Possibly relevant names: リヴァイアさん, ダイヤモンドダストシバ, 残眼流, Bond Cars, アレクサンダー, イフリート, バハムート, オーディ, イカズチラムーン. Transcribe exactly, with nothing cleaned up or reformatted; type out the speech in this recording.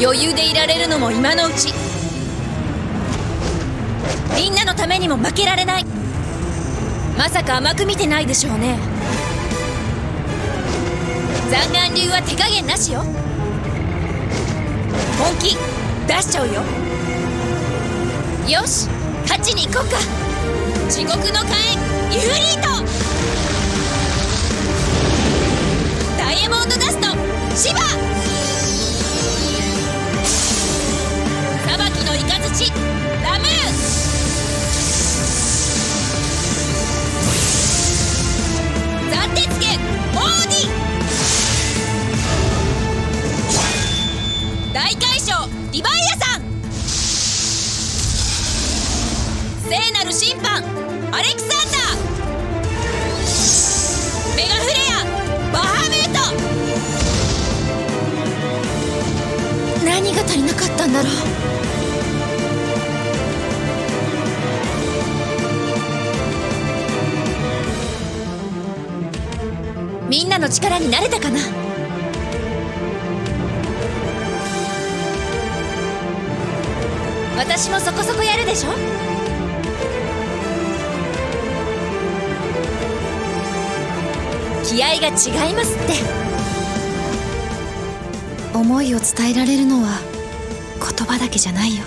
余裕でいられるのも今のうち。みんなのためにも負けられない。まさか甘く見てないでしょうね。残眼流は手加減なしよ。本気出しちゃうよ。よし、勝ちに行こうか。地獄の火炎イフリート、ダイヤモンドダストシバ、裁きのイカズチラムーン、断鉄剣オーディ、大海将リヴァイアさん、聖なる審判アレクサンダー、メガフレアバハムート。何が足りなかったんだろう。みんなの力になれたかな。私もそこそこやるでしょ。気合が違いますって。思いを伝えられるのは言葉だけじゃないよ。